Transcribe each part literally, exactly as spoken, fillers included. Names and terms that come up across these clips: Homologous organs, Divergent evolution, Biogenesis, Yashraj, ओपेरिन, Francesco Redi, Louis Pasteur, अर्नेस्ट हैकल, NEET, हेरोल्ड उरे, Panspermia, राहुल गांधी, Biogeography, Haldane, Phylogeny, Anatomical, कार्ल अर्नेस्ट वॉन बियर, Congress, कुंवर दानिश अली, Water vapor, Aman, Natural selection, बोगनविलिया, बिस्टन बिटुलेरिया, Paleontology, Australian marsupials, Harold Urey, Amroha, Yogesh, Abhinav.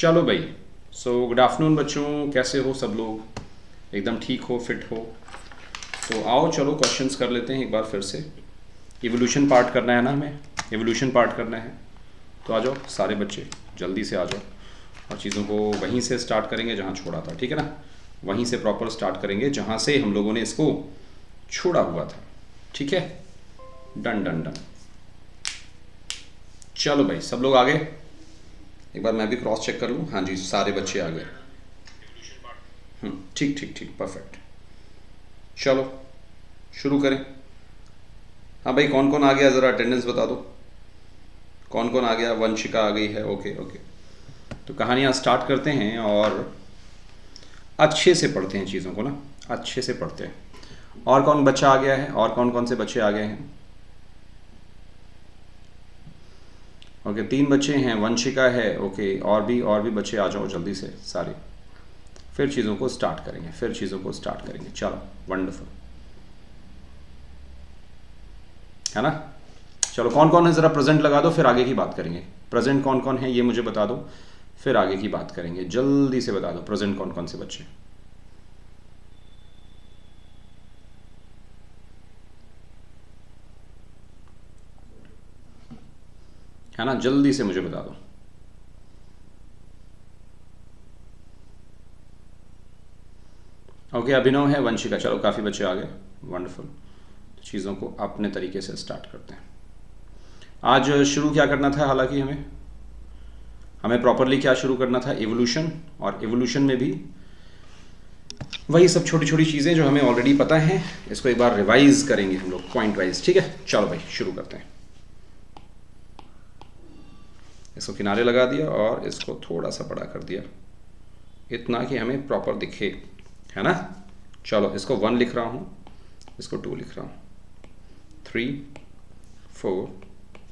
चलो भाई, so good afternoon बच्चों, कैसे हो सब लोग? एकदम ठीक हो, फिट हो? तो आओ चलो क्वेश्चंस कर लेते हैं एक बार फिर से। इवोल्यूशन पार्ट करना है ना हमें, इवोल्यूशन पार्ट करना है, तो आ जाओ सारे बच्चे, जल्दी से आ जाओ और चीज़ों को वहीं से स्टार्ट करेंगे जहाँ छोड़ा था, ठीक है ना। वहीं से प्रॉपर स्टार्ट करेंगे जहाँ से हम लोगों ने इसको छोड़ा हुआ था, ठीक है। डन डन डन, चलो भाई सब लोग आ गए। एक बार मैं भी क्रॉस चेक कर लूँ। हाँ जी, सारे बच्चे आ गए, ठीक ठीक ठीक, परफेक्ट। चलो शुरू करें। हाँ भाई, कौन कौन आ गया ज़रा अटेंडेंस बता दो, कौन कौन आ गया? वंशिका आ गई है, ओके ओके। तो कहानियाँ स्टार्ट करते हैं और अच्छे से पढ़ते हैं चीज़ों को ना, अच्छे से पढ़ते हैं। और कौन बच्चा आ गया है? और कौन कौन से बच्चे आ गए हैं? ओके, तीन बच्चे हैं, वंशिका है, ओके। और भी और भी बच्चे आ जाओ जल्दी से सारे, फिर चीज़ों को स्टार्ट करेंगे, फिर चीज़ों को स्टार्ट करेंगे। चलो वंडरफुल, है ना। चलो कौन कौन है ज़रा प्रेजेंट लगा दो, फिर आगे की बात करेंगे। प्रेजेंट कौन कौन है ये मुझे बता दो, फिर आगे की बात करेंगे। जल्दी से बता दो प्रेजेंट कौन कौन से बच्चे। है ना, जल्दी से मुझे बता दो। ओके, अभिनव है, वंशिका, चलो काफ़ी बच्चे आ गए, वंडरफुल। चीज़ों को अपने तरीके से स्टार्ट करते हैं। आज शुरू क्या करना था हालांकि हमें हमें प्रॉपरली क्या शुरू करना था? इवोल्यूशन। और इवोल्यूशन में भी वही सब छोटी छोटी चीज़ें जो हमें ऑलरेडी पता हैं, इसको एक बार रिवाइज करेंगे हम लोग पॉइंट वाइज, ठीक है। चलो भाई शुरू करते हैं। इसको किनारे लगा दिया और इसको थोड़ा सा बड़ा कर दिया, इतना कि हमें प्रॉपर दिखे, है ना। चलो इसको वन लिख रहा हूँ, इसको टू लिख रहा हूँ, three, four,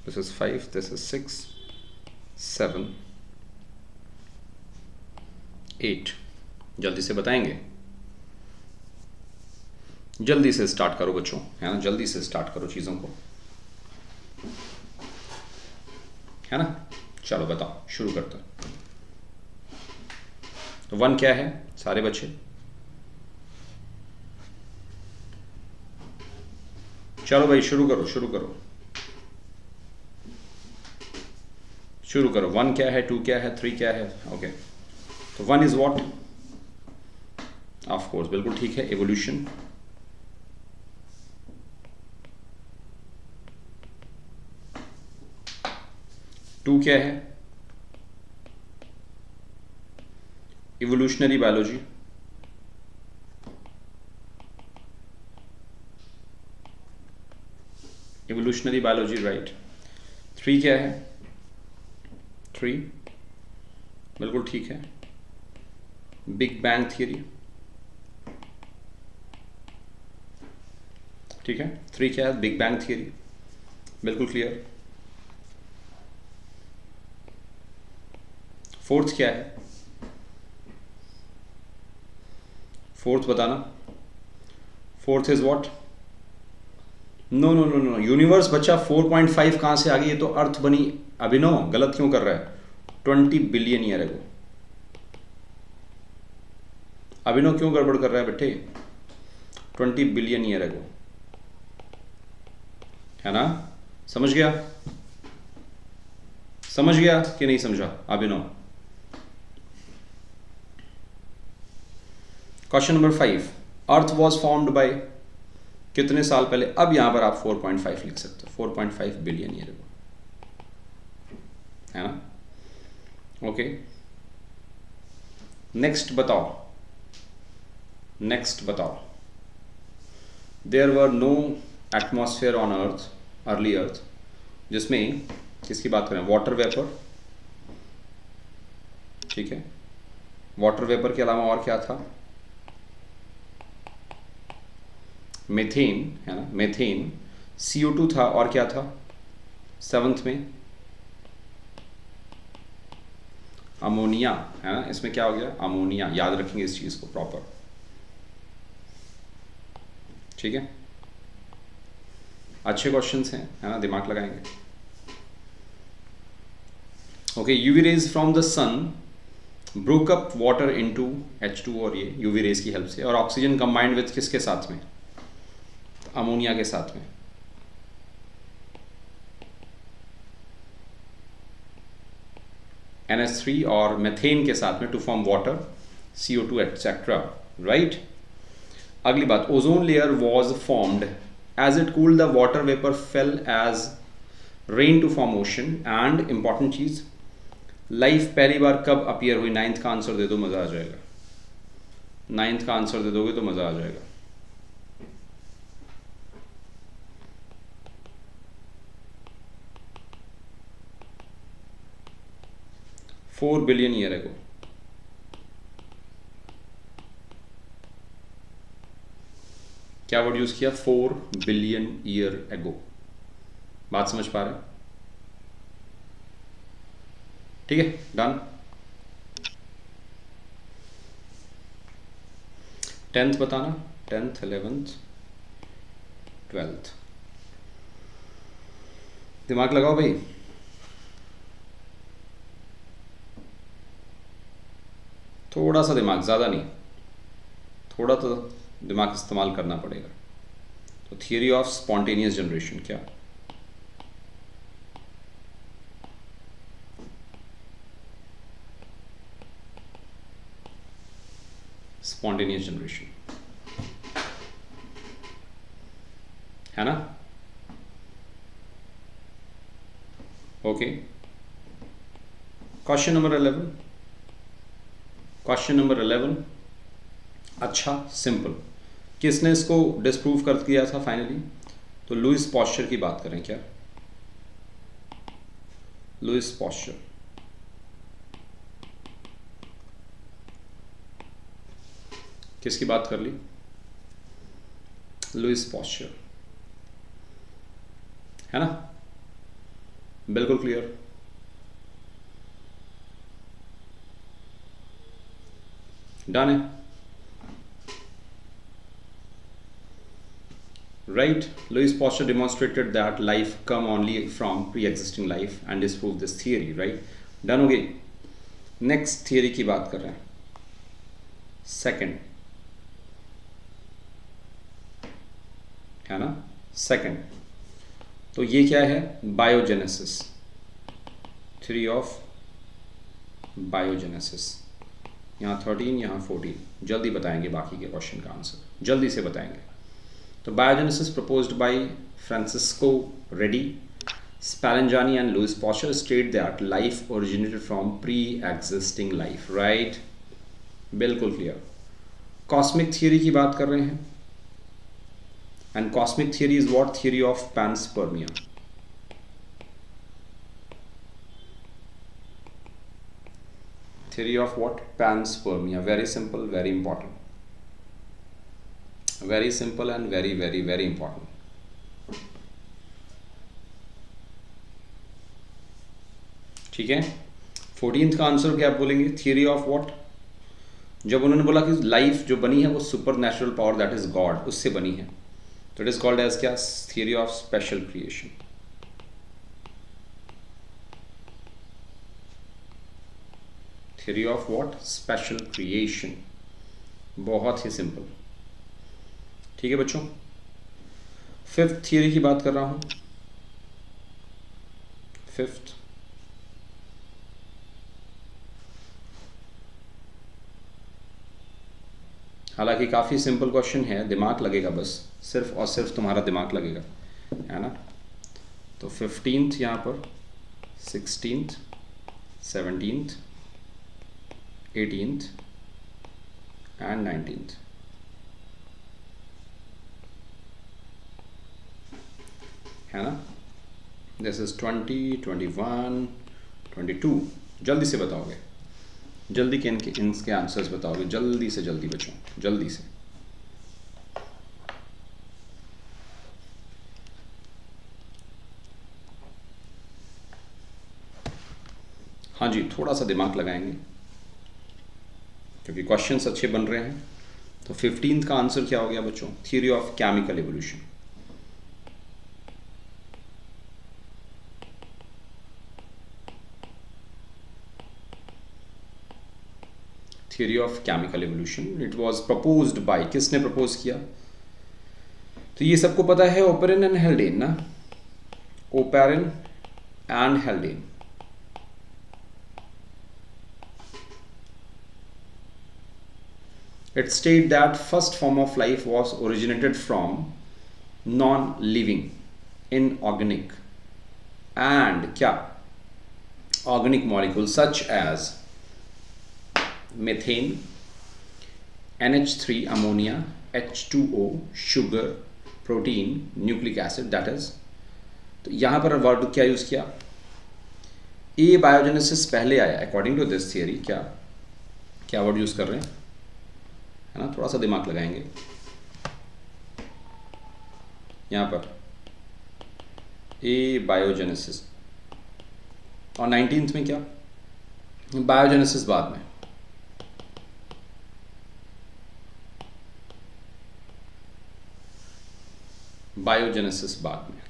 this is five, this is six, seven, eight. जल्दी से बताएंगे, जल्दी से स्टार्ट करो बच्चों, है ना, जल्दी से स्टार्ट करो चीज़ों को, है ना। चलो बताओ, शुरू करते हैं। तो वन क्या है सारे बच्चे? चलो भाई शुरू करो, शुरू करो, शुरू करो। वन क्या है, टू क्या है, थ्री क्या है? ओके, तो one is what? Of course, बिल्कुल ठीक है, इवोल्यूशन। टू क्या है? Evolutionary biology. Evolutionary biology, right. Three क्या है? थ्री, बिल्कुल ठीक है, बिग बैंग थियरी, ठीक है। थ्री क्या है? बिग बैंग थियरी, बिल्कुल क्लियर। फोर्थ क्या है? फोर्थ बताना, fourth is what? No no no no, universe बच्चा। फोर पॉइंट फाइव कहां से आ गई? ये तो अर्थ बनी। अभिनव गलत क्यों कर रहा है? ट्वेंटी बिलियन ईयर है वो। अभिनव क्यों गड़बड़ कर रहा है बेटे? ट्वेंटी बिलियन ईयर है वो, है ना। समझ गया, समझ गया कि नहीं समझा Abhinav? Question number five, earth was formed by कितने साल पहले? अब यहां पर आप फोर पॉइंट फाइव लिख सकते हो, four point five billion year ago, है ना। ओके, नेक्स्ट बताओ, नेक्स्ट बताओ। There were no atmosphere on earth, early earth, जिसमें किसकी बात करें? वाटर वेपर, ठीक है। वाटर वेपर के अलावा और क्या था? मेथेन, है ना, मेथेन, सी ओ टू था, और क्या था सेवंथ में? अमोनिया, है ना। इसमें क्या हो गया? अमोनिया। याद रखेंगे इस चीज को प्रॉपर, ठीक है। अच्छे क्वेश्चंस हैं, है ना, दिमाग लगाएंगे। Okay, UV rays from the sun broke up water into H two और ये यूवी रेज की हेल्प से, और ऑक्सीजन कंबाइंड विथ किसके साथ में, अमोनिया के साथ में। एन एच थ्री और मेथेन के साथ में to form water, C O two etcetera, right. अगली बात, ozone layer was formed as it cooled, the water vapour fell as rain to form ocean. And important चीज, लाइफ पहली बार कब अपीयर हुई? नाइन्थ का आंसर दे दो, मजा आ जाएगा। नाइन्थ का आंसर दे दोगे तो मजा आ जाएगा। फोर बिलियन ईयर है को। क्या वर्ड यूज किया? Four billion year ago. बात समझ पा रहे हैं? ठीक है, डन। टेंथ बताना, टेंथ, इलेवेंथ, ट्वेल्थ। दिमाग लगाओ भाई। थोड़ा सा दिमाग, ज्यादा नहीं, थोड़ा तो दिमाग इस्तेमाल करना पड़ेगा। तो थियरी ऑफ स्पॉन्टेनियस जनरेशन क्या? स्पॉन्टेनियस जनरेशन है ना? Okay, question number eleven. Question number eleven, अच्छा सिंपल। किसने इसको डिस्प्रूव कर दिया था फाइनली? तो लुइस पॉस्चर की बात करें। क्या? Louis Pasteur. किसकी बात कर ली? लुइस पॉस्चर, है ना? बिल्कुल क्लियर। डन है, right? Louis Pasteur demonstrated that life come only from pre-existing life and disproved this theory, right? Done हो गई। Next theory की बात कर रहे हैं, second, है ना? Second, तो ये क्या है? Biogenesis, theory of biogenesis। यहाँ थर्टीन, यहाँ फोर्टीन। जल्दी बताएंगे बाकी के क्वेश्चन का आंसर, जल्दी से बताएंगे। तो biogenesis proposed by Francesco Redi, Spallanzani and Louis Pasteur state that life originated from pre-existing life, right? बिल्कुल क्लियर। कॉस्मिक थियरी की बात कर रहे हैं, and cosmic theory is what? Theory of panspermia. Theory of what? Panspermia. Very simple, very important, very simple and very very very important. ठीक है, fourteen का answer क्या आप बोलेंगे? Theory of what? जब उन्होंने बोला कि लाइफ जो बनी है वो super natural power, that is God, उससे बनी है, तो इट इज कॉल्ड एज क्या? Theory of special creation. Theory of what? Special creation. बहुत ही सिंपल। ठीक है बच्चों, फिफ्थ थियरी की बात कर रहा हूं। फिफ्थ, हालांकि काफी सिंपल क्वेश्चन है, दिमाग लगेगा बस, सिर्फ और सिर्फ तुम्हारा दिमाग लगेगा, है ना? तो फिफ्टींथ, यहां पर sixteenth, seventeenth, eighteenth and nineteenth. है ना? This is twenty, twenty one, twenty two. जल्दी से बताओगे, जल्दी के इनके इनके आंसर्स बताओगे, जल्दी से जल्दी बच्चों, जल्दी से। हाँ जी, थोड़ा सा दिमाग लगाएंगे क्योंकि क्वेश्चंस अच्छे बन रहे हैं। तो फिफ्टींथ का आंसर क्या हो गया बच्चों? Theory of chemical evolution. theory of chemical evolution. It was proposed by, किसने propose किया? तो ये सबको पता है, ओपेरिन एंड हेल्डेन ना, ओपेरिन and Haldane. It stated that first form of life was originated from non-living, inorganic, and क्या organic molecules such as methane, N H three, ammonia, H two O, sugar, protein, nucleic acid, that is। तो यहाँ पर word क्या use किया? ए biogenesis पहले आया according to this theory. क्या क्या वर्ड यूज कर रहे हैं, है ना, थोड़ा सा दिमाग लगाएंगे यहाँ पर। ए बायोजेनेसिस और नाइनटीन्थ में क्या, बायोजेनेसिस बाद में। बायोजेनेसिस बाद में,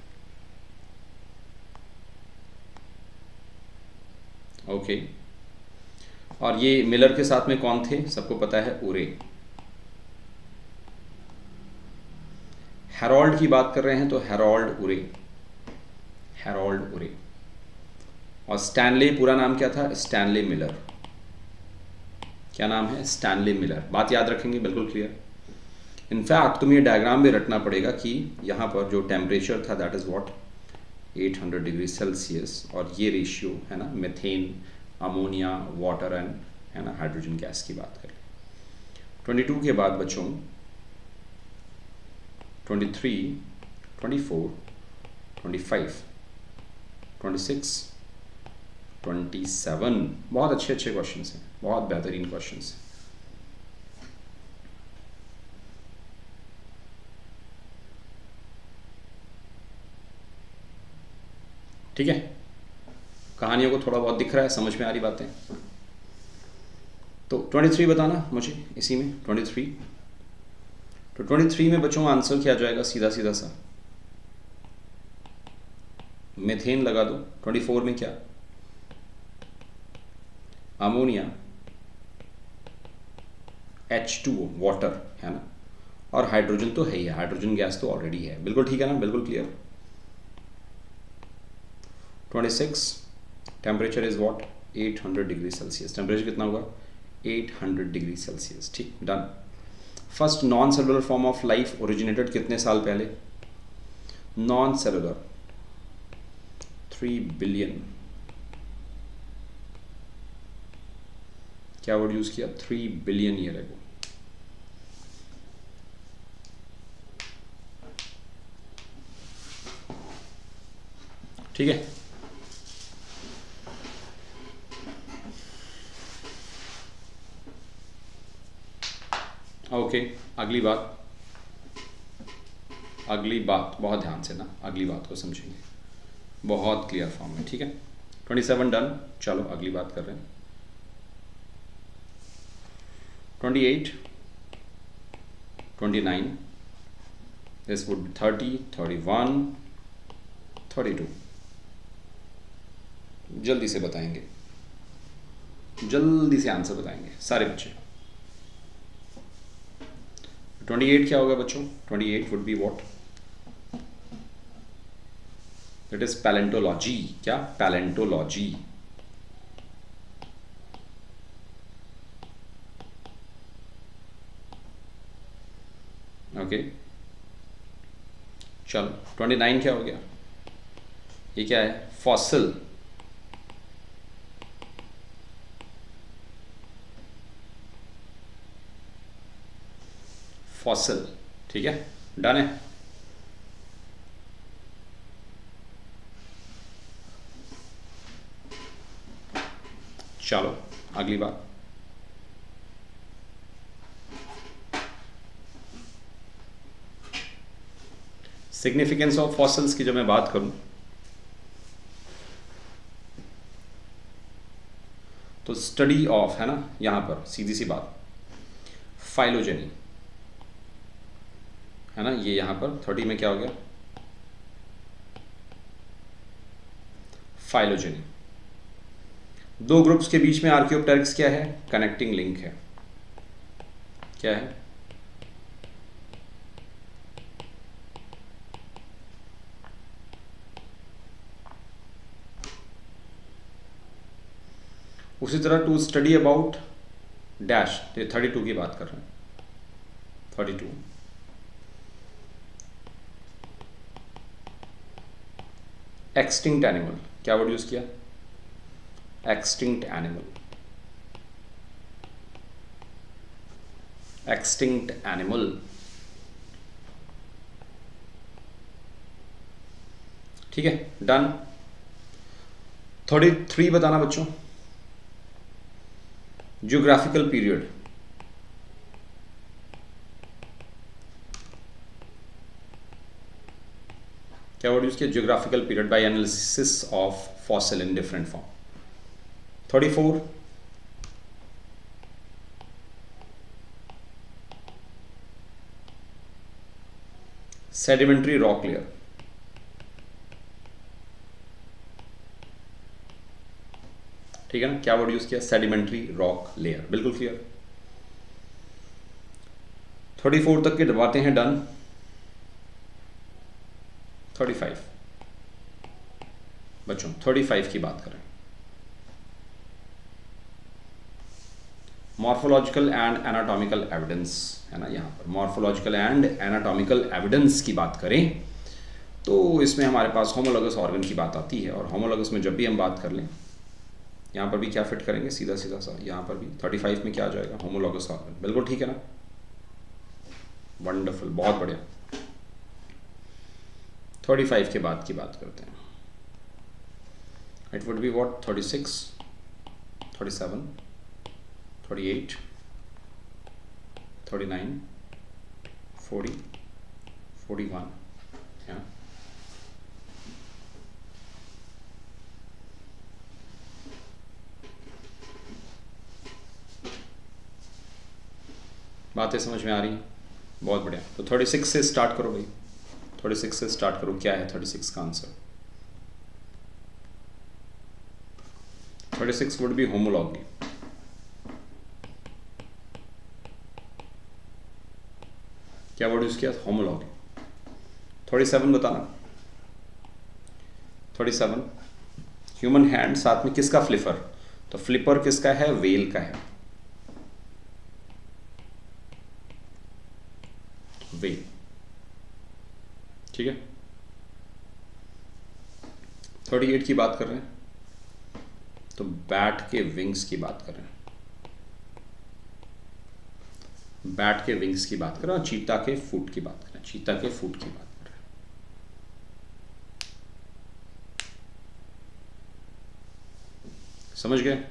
ओके। और ये मिलर के साथ में कौन थे, सबको पता है, उरे। हेरोल्ड की बात कर रहे हैं तो हेरोल्ड उरे, हेरोल्ड उरे। और स्टैनले, पूरा नाम क्या था, स्टैनले मिलर। क्या नाम है, स्टैनले मिलर। बात याद रखेंगे, बिल्कुल क्लियर। इनफैक्ट तुम्हें ये डायग्राम भी रटना पड़ेगा कि यहाँ पर जो टेम्परेचर था that is what, eight hundred degree Celsius, और ये रेशियो है ना, मेथेन, अमोनिया, वाटर एंड है ना हाइड्रोजन गैस की बात करें। बाईस के बाद बच्चों तेईस, चौबीस, पच्चीस, सत्ताईस, बहुत अच्छे अच्छे क्वेश्चंस हैं, बहुत बेहतरीन क्वेश्चंस हैं। ठीक है, कहानियों को थोड़ा बहुत दिख रहा है, समझ में आ रही बातें। तो तेईस बताना मुझे इसी में, तेईस। तो तेईस में बच्चों आंसर क्या जाएगा, सीधा सीधा सा मेथेन लगा दो। चौबीस में क्या, ammonia, H two O, water है ना, और हाइड्रोजन तो है ही, हाइड्रोजन गैस तो ऑलरेडी है। बिल्कुल ठीक है ना, बिल्कुल क्लियर। छब्बीस temperature is what, eight hundred degree Celsius. Temperature कितना होगा, एट हंड्रेड डिग्री सेल्सियस। ठीक, done. First non cellular form of life originated कितने साल पहले, नॉन सेलुलर, थ्री बिलियन। क्या वर्ड यूज किया, थ्री बिलियन ईयर एगो। ठीक है, ओके okay, अगली बात, अगली बात बहुत ध्यान से ना, अगली बात को समझेंगे, बहुत क्लियर फॉर्म में। ठीक है, सत्ताईस डन। चलो अगली बात कर रहे हैं, अट्ठाईस, उनतीस, दिस वुड तीस, इकतीस, बत्तीस। जल्दी से बताएंगे, जल्दी से आंसर बताएंगे सारे बच्चे। अट्ठाईस क्या होगा बच्चों, अट्ठाईस would be what, it is palaeontology. क्या, पैलेंटोलॉजी। Okay okay. चलो उनतीस क्या हो गया, ये क्या है, फॉसिल। फॉसिल, ठीक है, डन है। चलो अगली बात, सिग्निफिकेंस ऑफ फॉसिल्स की जब मैं बात करूं तो स्टडी ऑफ है ना, यहां पर सीधी सी बात, फाइलोजेनी है ना, ये यहाँ पर। तीस में क्या हो गया, फाइलोजेनी। दो ग्रुप्स के बीच में आर्कियोप्टेरिक्स क्या है, कनेक्टिंग लिंक है। क्या है? उसी तरह टू स्टडी अबाउट डैश, ये थर्टी टू की बात कर रहे हैं, थर्टी टू एक्सटिंक्ट एनिमल, क्या वर्ड यूज किया? Extinct animal, extinct animal. ठीक है, डन। थर्टी थ्री बताना बच्चों, ज्योग्राफिकल पीरियड। क्या वर्ड यूज किया? Geographical period by analysis of fossil in different form. Thirty four sedimentary rock layer. ठीक है ना, क्या वर्ड यूज किया? सेडिमेंट्री रॉक लेयर, बिल्कुल क्लियर। थर्टी फोर तक के दबाते हैं, डन। थर्टी फाइव बच्चों, थर्टी फाइव की बात करें, मॉर्फोलॉजिकल एंड एनाटॉमिकल एविडेंस है ना। यहाँ पर मॉर्फोलॉजिकल एंड एनाटॉमिकल एविडेंस की बात करें तो इसमें हमारे पास होमोलॉगस ऑर्गन की बात आती है, और होमोलॉगस में जब भी हम बात कर लें, यहाँ पर भी क्या फिट करेंगे? सीधा सीधा सा यहाँ पर भी थर्टी फाइव में क्या आ जाएगा? होमोलॉगस ऑर्गन, बिल्कुल ठीक है ना, वंडरफुल, बहुत बढ़िया। थर्टी फाइव के बाद की बात करते हैं, it would be what? Thirty six, thirty seven, thirty eight, thirty nine, forty, forty one. यहाँ बातें समझ में आ रही हैं, बहुत बढ़िया। तो थर्टी सिक्स से स्टार्ट करो भाई, थर्टी सिक्स से स्टार्ट करो। क्या है थर्टी सिक्स का answer? Thirty six would be homology. क्या वर्ड यूज किया? होमोलॉगी। थर्टी सेवन बताना, थर्टी सेवन ह्यूमन हैंड साथ में किसका फ्लिपर? तो फ्लिपर किसका है? वेल का है, वेल। ठीक है, थर्टी एट की बात कर रहे हैं तो बैट के विंग्स की बात कर रहे हैं, बैट के विंग्स की बात कर रहे हैं, और चीता के फूट की बात कर रहे हैं, चीता के फूट की बात कर रहे हैं। समझ गए?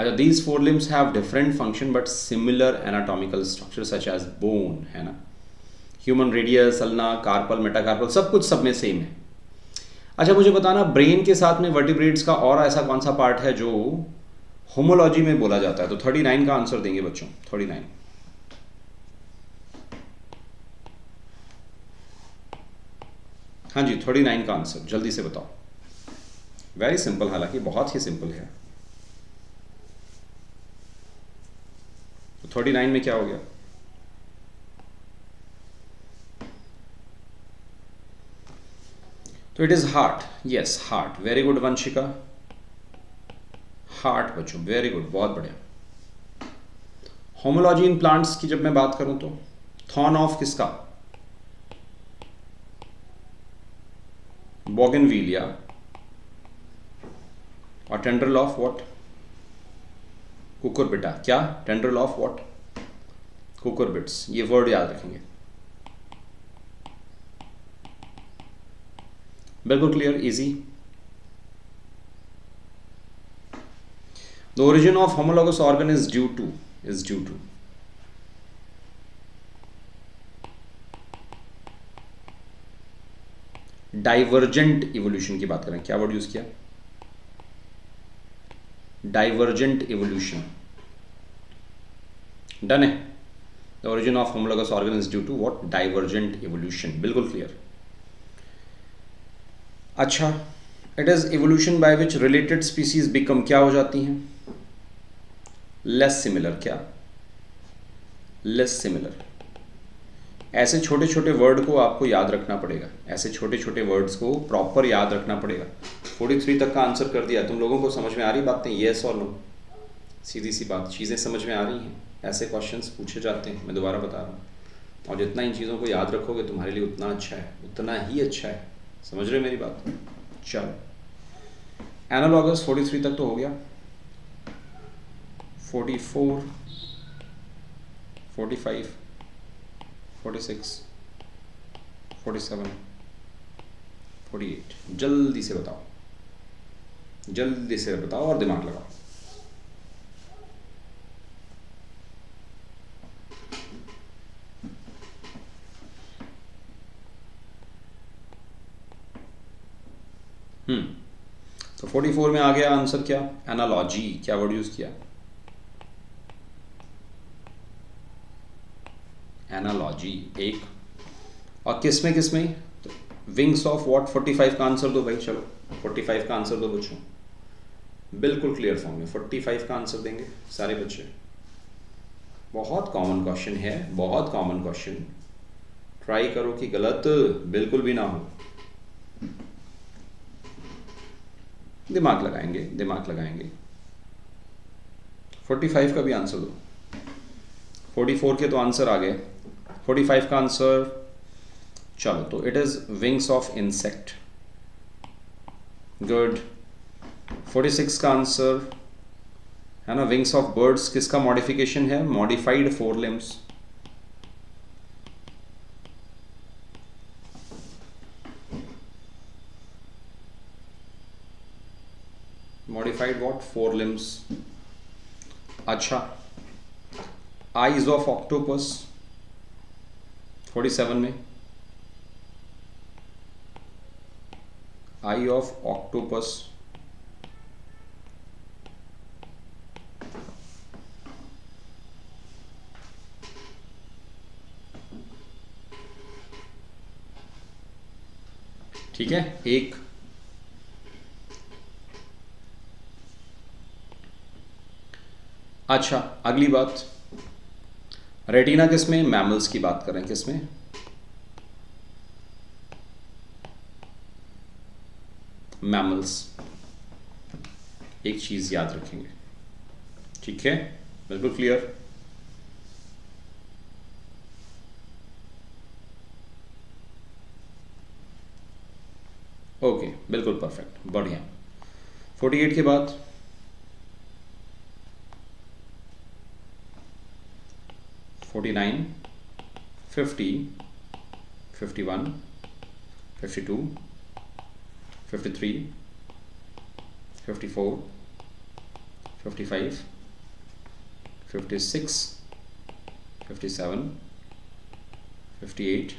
अच्छा, these four limbs have different function but similar anatomical structure such as bone, है ना, human radius, ulna, carpal, metacarpal, सब कुछ सब में सेम है। अच्छा मुझे बताना, ब्रेन के साथ में वर्टिब्रेट्स का और ऐसा कौन सा पार्ट है जो होमोलॉजी में बोला जाता है? तो थर्टी नाइन का आंसर देंगे बच्चों, थर्टी नाइन। हाँ जी, थर्टी नाइन का आंसर जल्दी से बताओ, वेरी सिंपल, हालांकि बहुत ही सिंपल है। थर्टी नाइन में क्या हो गया? तो it is heart, yes heart, very good Vanshika, heart बच्चों, वेरी गुड, बहुत बढ़िया। होमोलॉजी इन प्लांट्स की जब मैं बात करूं तो थॉर्न ऑफ किसका? बोगनविलिया, और टेंड्रल ऑफ व्हाट? कुकुरबिटा। क्या? Tendril of what? कुकुरबिट्स। ये वर्ड याद रखेंगे, बिल्कुल clear, easy. The origin of homologous organ is due to, is due to divergent evolution की बात करें। क्या वर्ड यूज किया? डाइवर्जेंट इवोल्यूशन, डन है। The origin of homologous organ is due to what? Divergent evolution, बिल्कुल clear. अच्छा, it is evolution by which related species become, क्या हो जाती हैं? लेस सिमिलर, क्या लेस सिमिलर। ऐसे छोटे छोटे वर्ड को आपको याद रखना पड़ेगा, ऐसे छोटे छोटे वर्ड्स को प्रॉपर याद रखना पड़ेगा। तैंतालीस तक का आंसर कर दिया, तुम लोगों को समझ में आ रही बातें? येस और नो, सीधी सी बात, चीज़ें समझ में आ रही हैं। ऐसे क्वेश्चंस पूछे जाते हैं, मैं दोबारा बता रहा हूँ, और जितना इन चीज़ों को याद रखोगे तुम्हारे लिए उतना अच्छा है, उतना ही अच्छा है। समझ रहे मेरी बात? चलो, एनालॉगस तैंतालीस तक तो हो गया, forty four, forty five, forty six, forty seven, forty eight. जल्दी से बताओ, जल्दी से बताओ और दिमाग लगाओ। हम्म तो फोर्टी फोर में आ गया आंसर क्या? एनालॉजी। क्या वर्ड यूज किया? एनालॉजी। एक और किस में किस में? तो wings of what? Forty five का आंसर दो भाई, चलो फोर्टी फाइव का आंसर दो बच्चों, बिल्कुल क्लियर फॉर्म में फोर्टी फाइव का आंसर देंगे सारे बच्चे। बहुत कॉमन क्वेश्चन है, बहुत कॉमन क्वेश्चन, ट्राई करो कि गलत बिल्कुल भी ना हो। दिमाग लगाएंगे, दिमाग लगाएंगे। फोर्टी फाइव का भी आंसर दो। फोर्टी फोर के तो आंसर आ गए, फोर्टी फाइव का आंसर। चलो, तो it is wings of insect, good. Forty six का आंसर है ना, विंग्स ऑफ बर्ड्स किसका मॉडिफिकेशन है? Modified four limbs. Modified what? Fore limbs. अच्छा, eyes of octopus forty seven में, आई ऑफ ऑक्टोपस। ठीक है, एक अच्छा। अगली बात, रेटिना किसमें? मैमल्स की बात कर रहे हैं, किसमें? मैमल्स। एक चीज याद रखेंगे, ठीक है, बिल्कुल क्लियर। ओके, बिल्कुल परफेक्ट, बढ़िया। फोर्टी एट के बाद forty nine, fifty, fifty one, fifty two, fifty three, fifty four, fifty five, fifty six, fifty seven, fifty eight,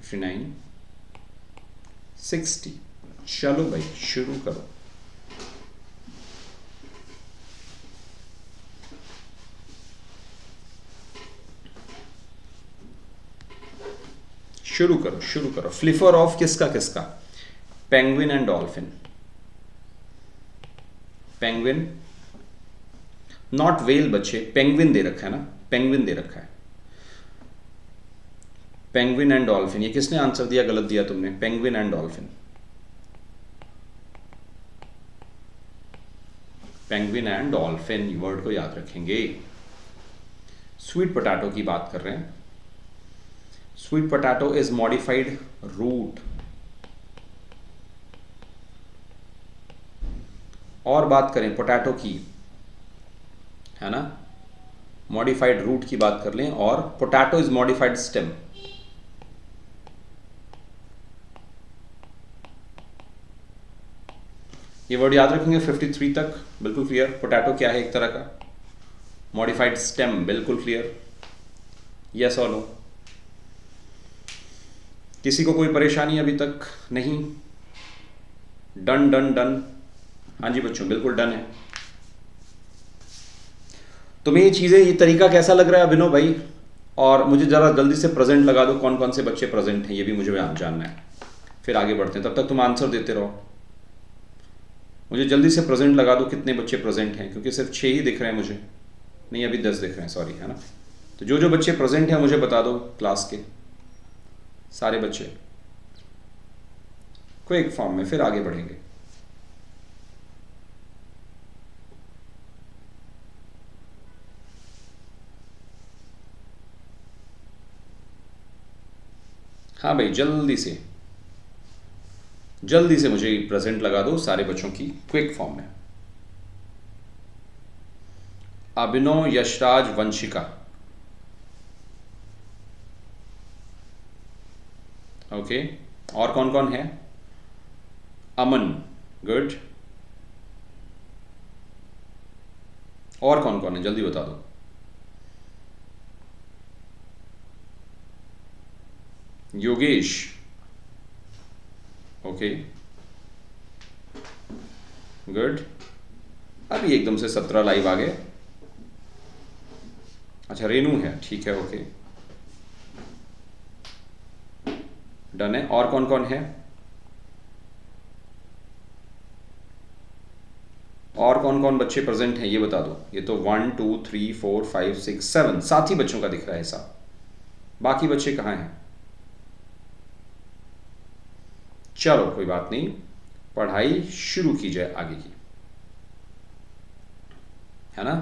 fifty nine, sixty. चलो भाई, शुरू करो। शुरू करो, शुरू करो। फ्लिफर ऑफ किसका किसका? Penguin and dolphin. Penguin, not well बच्चे, पेंगुइन दे रखा है ना, पेंगुइन दे रखा है। पेंगुइन एंड डॉल्फिन, ये किसने आंसर दिया? गलत दिया तुमने, penguin and dolphin, penguin and dolphin word को याद रखेंगे। स्वीट पोटैटो की बात कर रहे हैं, sweet potato is modified root। और बात करें पोटैटो की, है ना, modified root की बात कर लें, और potato is modified stem। ये वर्ड याद रखेंगे फिफ्टी थ्री तक, बिल्कुल क्लियर। पोटैटो क्या है? एक तरह का modified stem, बिल्कुल क्लियर, yes or no? किसी को कोई परेशानी अभी तक नहीं? डन डन डन, हाँ जी बच्चों, बिल्कुल डन है। तुम्हें ये चीज़ें, ये तरीका कैसा लग रहा है अभिनव भाई? और मुझे ज़रा जल्दी से प्रेजेंट लगा दो, कौन कौन से बच्चे प्रेजेंट हैं ये भी मुझे जानना है। फिर आगे बढ़ते हैं, तब तक तुम आंसर देते रहो। मुझे जल्दी से प्रेजेंट लगा दो कितने बच्चे प्रेजेंट हैं, क्योंकि सिर्फ छः ही दिख रहे हैं मुझे, नहीं अभी दस दिख रहे हैं, सॉरी, है ना। तो जो जो बच्चे प्रेजेंट हैं मुझे बता दो, क्लास के सारे बच्चे क्विक फॉर्म में, फिर आगे बढ़ेंगे। हाँ भाई, जल्दी से जल्दी से मुझे प्रेजेंट लगा दो सारे बच्चों की क्विक फॉर्म में। अभिनव, यशराज, वंशिका, ओके। और कौन कौन है? अमन, गुड। और कौन कौन है जल्दी बता दो। Yogesh, okay, good. अभी एकदम से सत्रह लाइव आ गए। अच्छा, रेनू है, ठीक है, ओके, डन है। और कौन कौन है? और कौन कौन बच्चे प्रेजेंट हैं ये बता दो। ये तो one two three four five six seven, सात ही बच्चों का दिख रहा है हिसाब, बाकी बच्चे कहाँ हैं? चलो कोई बात नहीं, पढ़ाई शुरू की जाए आगे की, है ना।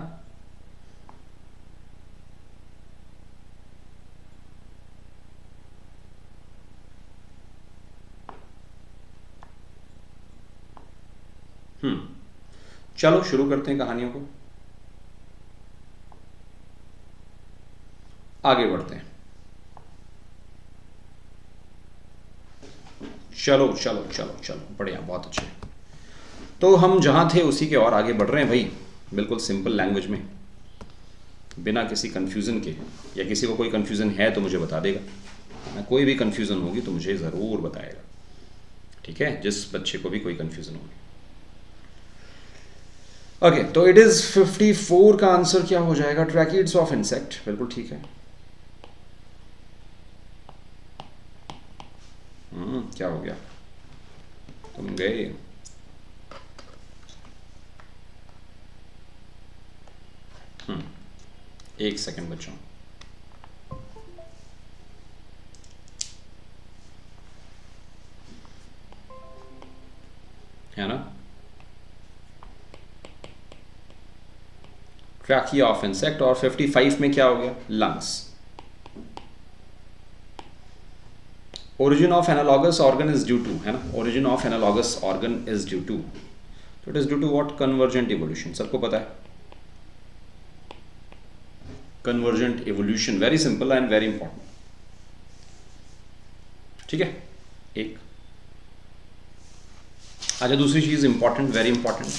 हम्म चलो शुरू करते हैं कहानियों को, आगे बढ़ते हैं। चलो चलो चलो चलो, बढ़िया, बहुत अच्छे। तो हम जहाँ थे उसी के और आगे बढ़ रहे हैं भाई, बिल्कुल सिंपल लैंग्वेज में, बिना किसी कन्फ्यूज़न के। या किसी को कोई कन्फ्यूज़न है तो मुझे बता देगा, कोई भी कन्फ्यूज़न होगी तो मुझे ज़रूर बताएगा, ठीक है, जिस बच्चे को भी कोई कन्फ्यूज़न होगी। ओके, तो इट इज़ फिफ्टी फोर का आंसर क्या हो जाएगा? ट्रैकिड्स ऑफ इंसेक्ट, बिल्कुल ठीक है। हम्म क्या हो गया, तुम गए? हम्म एक सेकंड बच्चों, है ना। ट्रैकिया ऑफ इंसेक्ट, और फिफ्टी फाइव में क्या हो गया? Lungs. Origin of analogous organ is due to, है ना, origin of analogous organ is due to, so it is due to what? Convergent evolution, सबको पता है convergent evolution, very simple and very important, ठीक है। एक अच्छा, दूसरी चीज important, very important,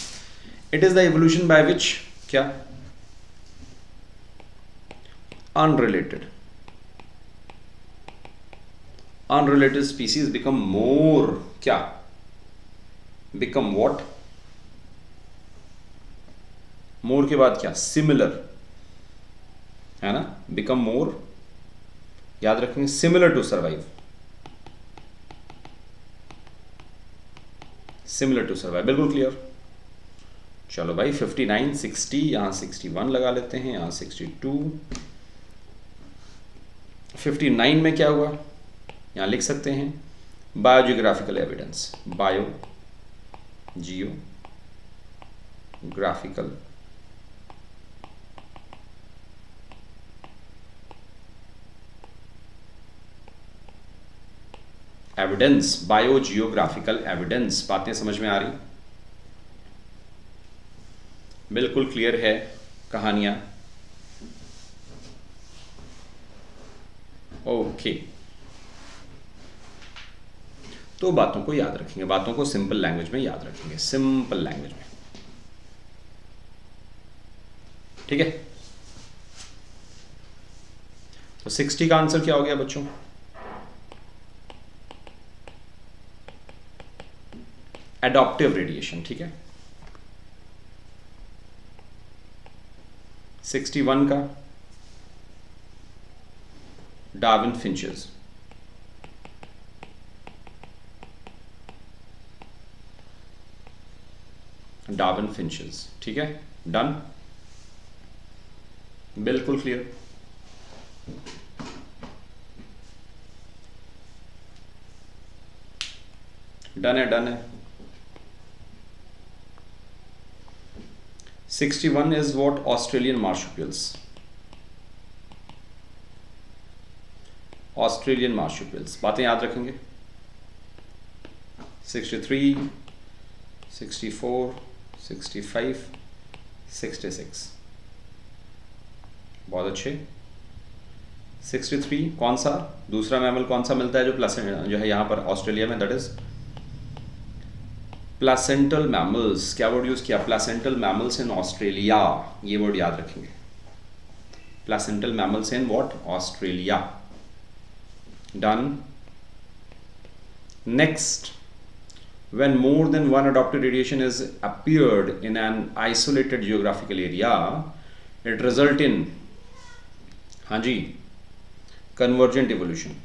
it is the evolution by which क्या? Unrelated unrelated species become more क्या? Become what? More के बाद क्या? Similar, है ना। Become more याद रखेंगे, similar to survive, similar to survive, बिल्कुल क्लियर। चलो भाई, फिफ्टी नाइन, सिक्सटी, यहाँ सिक्सटी वन लगा लेते हैं, यहाँ सिक्सटी टू। फिफ्टी नाइन में क्या हुआ? यहाँ लिख सकते हैं biogeographical evidence, biogeographical evidence, biogeographical evidence. बातें समझ में आ रही? बिल्कुल क्लियर है कहानियां, ओके। तो बातों को याद रखेंगे, बातों को सिंपल लैंग्वेज में याद रखेंगे, सिंपल लैंग्वेज में, ठीक है। तो सिक्सटी का आंसर क्या हो गया बच्चों? एडॉप्टिव रेडिएशन, ठीक है। सिक्सटी वन का डार्विन फिंचेस, डार्विन फिंचेस। ठीक है, डन, बिल्कुल क्लियर। डन है, डन है। sixty-one is what? Australian marsupials. Australian marsupials. बातें याद रखेंगे। sixty-three, sixty-four, sixty-five, sixty-six. बहुत अच्छे। sixty-three कौन सा दूसरा मैमल कौन सा मिलता है जो प्लेसेंटा जो है यहाँ पर ऑस्ट्रेलिया में, दैट इज प्लेसेंटल मैमल्स। क्या वर्ड यूज किया? प्लेसेंटल मैमल्स इन ऑस्ट्रेलिया, ये वर्ड याद रखेंगे। Placental mammals in what? Australia. Done. Next, when more than one adaptive radiation is appeared in an isolated geographical area, it result in, हाँ जी, convergent evolution.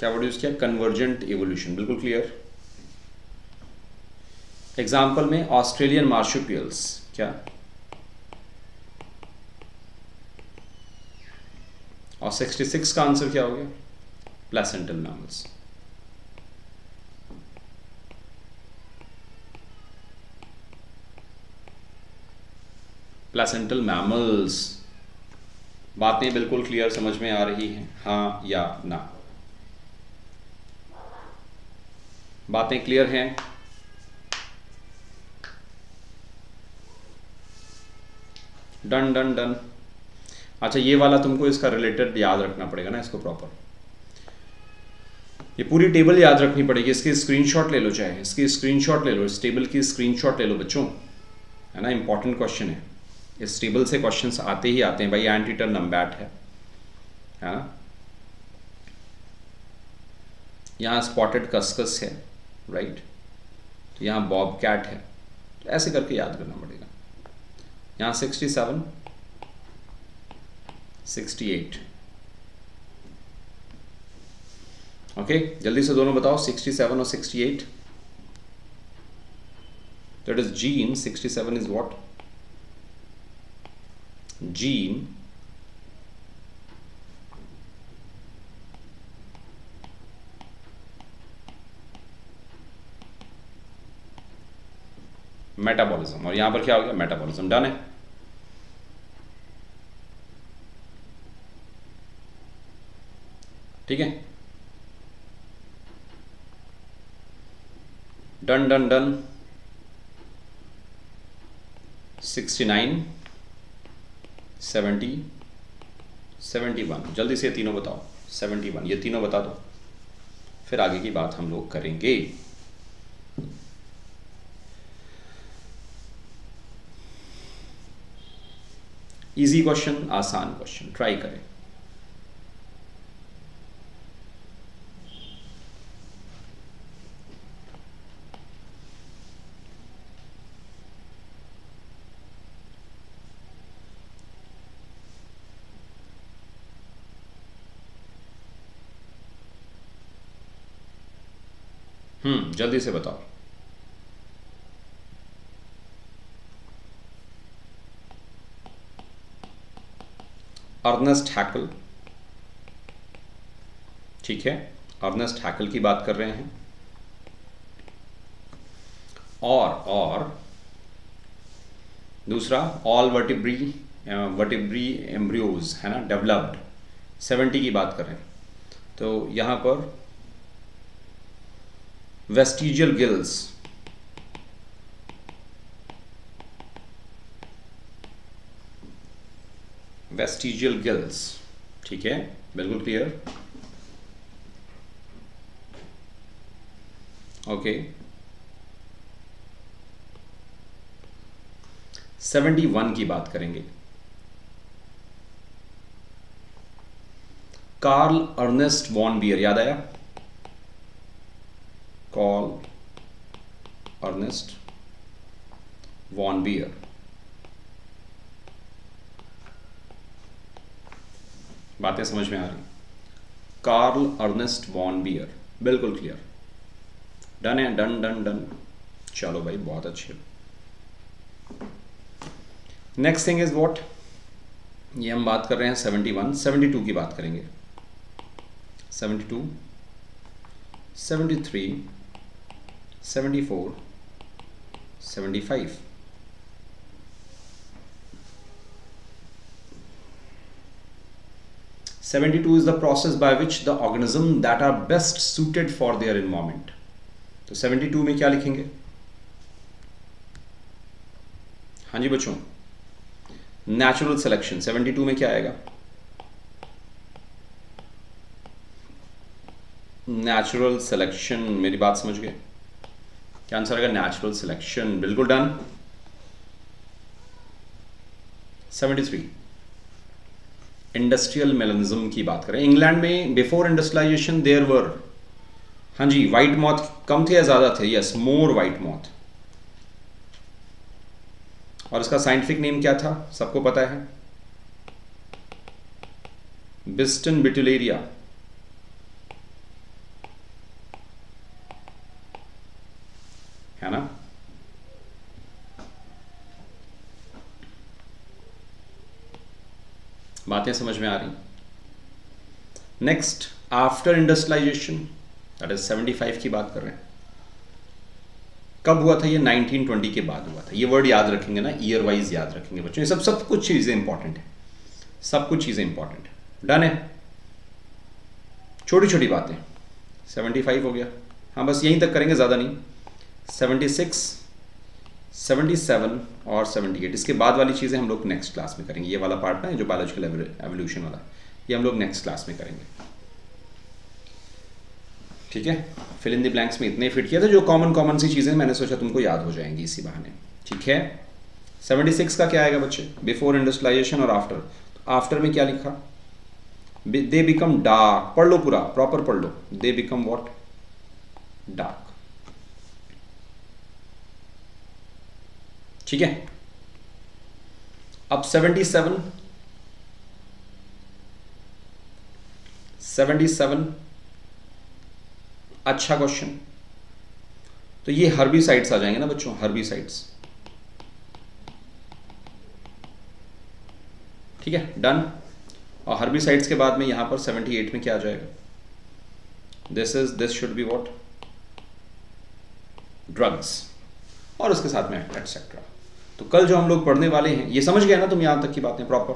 क्या word use किया? Convergent evolution, बिल्कुल clear. Example में Australian marsupials, क्या और छियासठ का आंसर क्या हो गया? Placental mammals. प्लेसेंटल मैमल्स, बातें बिल्कुल क्लियर समझ में आ रही हैं, हाँ या ना? बातें क्लियर हैं? Done done done. अच्छा, ये वाला तुमको इसका रिलेटेड याद रखना पड़ेगा ना, इसको प्रॉपर ये पूरी टेबल याद रखनी पड़ेगी। इसकी स्क्रीनशॉट ले लो, चाहे इसकी स्क्रीनशॉट ले लो, इस टेबल की स्क्रीनशॉट ले लो बच्चों, है ना, इंपॉर्टेंट क्वेश्चन है। इस टेबल से क्वेश्चंस आते ही आते हैं भाई। एंट ईटर नंबैट है, है ना, यहाँ स्पॉटेड कस्कस है, राइट, तो यहाँ बॉब कैट है, तो ऐसे करके याद करना पड़ेगा। यहाँ sixty seven, sixty eight, okay, जल्दी से दोनों बताओ, सिक्सटी सेवन और sixty eight. That is gene. sixty-seven is what? Gene. Metabolism. और यहाँ पर क्या हो गया? Metabolism. Done है। ठीक है, done done done। sixty-nine, seventy, seventy-one, जल्दी से ये तीनों बताओ। इकहत्तर, ये तीनों बता दो, फिर आगे की बात हम लोग करेंगे। इजी क्वेश्चन, आसान क्वेश्चन, ट्राई करें। हम्म जल्दी से बताओ। अर्नेस्ट हैकल, ठीक है, अर्नेस्ट हैकल की बात कर रहे हैं। और और दूसरा ऑल वर्टिब्री वर्टिब्री एम्ब्रियोज, है ना, डेवलप्ड, सत्तर की बात कर रहे हैं। तो यहाँ पर वेस्टिजियल गिल्स, वेस्टिजियल गिल्स, ठीक है, बिल्कुल क्लियर, ओके। इकहत्तर की बात करेंगे। कार्ल अर्नेस्ट वॉन बियर, याद आया? Karl Ernst von Baer, बातें समझ में आ रही? कार्ल अर्नेस्ट वॉन बियर, बिल्कुल क्लियर। डन है, डन डन डन, चलो भाई बहुत अच्छे। नेक्स्ट थिंग इज व्हाट, ये हम बात कर रहे हैं सेवेंटी वन, सेवेंटी टू की बात करेंगे, seventy two, seventy three, seventy four, seventy five. seventy-two is the process by which the organism that are best suited for their environment. तो सेवेंटी टू में क्या लिखेंगे? हाँ जी बच्चों, नेचुरल सिलेक्शन सेवेंटी टू में क्या आएगा? नेचुरल सिलेक्शन, मेरी बात समझ गए? क्या आंसर आएगा? नेचुरल सिलेक्शन, बिल्कुल done. Seventy three, industrial melanism की बात करें, इंग्लैंड में बिफोर इंडस्ट्रियलाइजेशन देयर वर, हाँ जी, वाइट मॉथ कम थे या ज्यादा थे? Yes, more white moth. और इसका साइंटिफिक नेम क्या था सबको पता है, बिस्टन बिटुलेरिया। है ना, बातें समझ में आ रही। Next, after industrialization, that is seventy five की बात कर रहे हैं, कब हुआ था ये? नाइनटीन ट्वेंटी के बाद हुआ था। ये वर्ड याद रखेंगे ना, ईयर वाइज याद रखेंगे बच्चों, ये सब सब कुछ चीजें इंपॉर्टेंट है, सब कुछ चीजें इंपॉर्टेंट है। डन है, छोटी छोटी बातें। सेवेंटी फाइव हो गया, हाँ बस यहीं तक करेंगे, ज्यादा नहीं। सेवेंटी सिक्स, सेवेंटी सेवन और सेवेंटी एट, इसके बाद वाली चीज़ें हम लोग नेक्स्ट क्लास में करेंगे। ये वाला पार्ट ना, जो बायोलॉजिकल एवोल्यूशन वाला, ये हम लोग नेक्स्ट क्लास में करेंगे, ठीक है। फिल इन द ब्लैंक्स में इतने फिट किया था, जो कॉमन कॉमन सी चीज़ें मैंने सोचा तुमको याद हो जाएंगी इसी बहाने, ठीक है। सेवेंटी सिक्स का क्या आएगा बच्चे? बिफोर इंडस्ट्रियलाइजेशन और आफ्टर, तो आफ्टर में क्या लिखा? दे बिकम डार्क, पढ़ लो पूरा प्रॉपर पढ़ लो, दे बिकम वॉट, डार्क, ठीक है। अब सेवेंटी सेवन, सेवेंटी सेवन अच्छा क्वेश्चन, तो ये हर्बिसाइड्स आ जाएंगे ना बच्चों, हर्बिसाइड्स, ठीक है, डन। और हर्बिसाइड्स के बाद में यहां पर सेवेंटी एट में क्या आ जाएगा? This is, this should be what, drugs, और उसके साथ में एटसेट्रा। तो कल जो हम लोग पढ़ने वाले हैं, ये समझ गए ना तुम यहां तक की बातें प्रॉपर?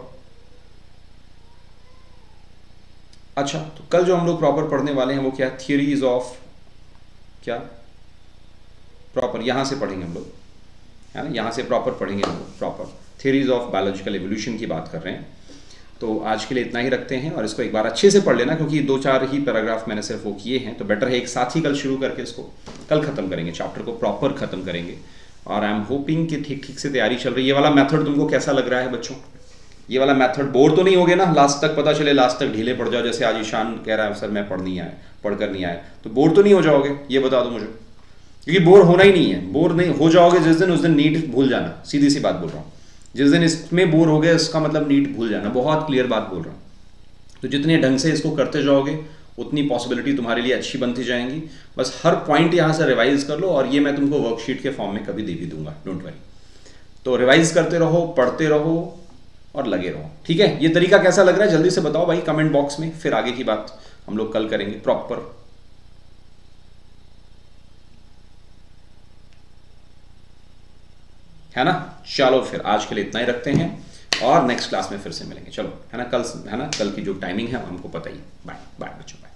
अच्छा, तो कल जो हम लोग प्रॉपर पढ़ने वाले हैं वो क्या? थियरीज ऑफ क्या, प्रॉपर यहां से पढ़ेंगे हम लोग, है ना, यहां से प्रॉपर पढ़ेंगे हम लोग, proper theories of biological evolution की बात कर रहे हैं। तो आज के लिए इतना ही रखते हैं, और इसको एक बार अच्छे से पढ़ लेना, क्योंकि दो चार ही पैराग्राफ मैंने सिर्फ वो किए हैं, तो बेटर है एक साथ ही कल शुरू करके इसको कल खत्म करेंगे, चैप्टर को प्रॉपर खत्म करेंगे। और आई एम होपिंग कि ठीक ठीक से तैयारी चल रही है। ये वाला मेथड तुमको कैसा लग रहा है बच्चों? ये वाला मेथड बोर तो नहीं हो गया ना? लास्ट तक पता चले, लास्ट तक ढीले पड़ जाओ, जैसे आज ईशान कह रहा है सर मैं पढ़ नहीं आया, पढ़कर नहीं आया, तो बोर तो नहीं हो जाओगे? ये बता दो मुझे, क्योंकि बोर होना ही नहीं है। बोर नहीं हो जाओगे जिस दिन, उस दिन नीट भूल जाना, सीधी सी बात बोल रहा हूँ। जिस दिन इसमें बोर हो गया, इसका मतलब नीट भूल जाना, बहुत क्लियर बात बोल रहा हूँ। तो जितने ढंग से इसको करते जाओगे, उतनी पॉसिबिलिटी तुम्हारे लिए अच्छी बनती जाएंगी। बस हर पॉइंट यहाँ से रिवाइज कर लो, और ये मैं तुमको वर्कशीट के फॉर्म में कभी दे भी दूंगा, डोंट वरी। तो रिवाइज करते रहो, पढ़ते रहो और लगे रहो, ठीक है। ये तरीका कैसा लग रहा है जल्दी से बताओ भाई कमेंट बॉक्स में, फिर आगे की बात हम लोग कल करेंगे प्रॉपर। है ना, चलो फिर आज के लिए इतना ही रखते हैं, और नेक्स्ट क्लास में फिर से मिलेंगे, चलो, है ना, कल, है ना, कल की जो टाइमिंग है हमको पता ही। बाय बाय बच्चों, बाय।